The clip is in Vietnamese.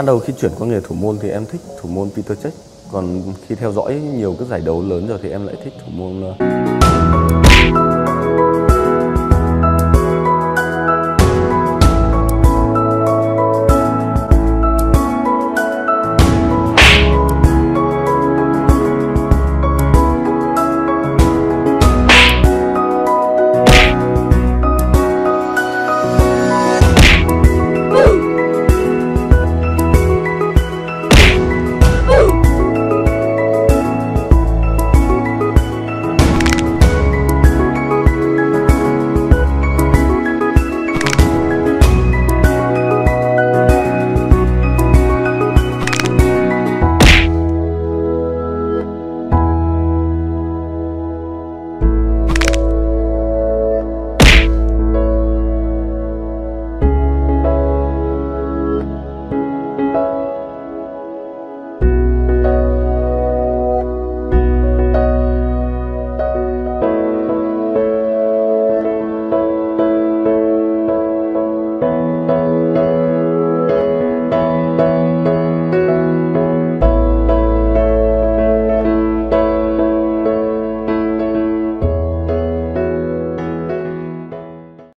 Ban đầu khi chuyển qua nghề thủ môn thì em thích thủ môn Peter Cech. Còn khi theo dõi nhiều các giải đấu lớn rồi thì em lại thích thủ môn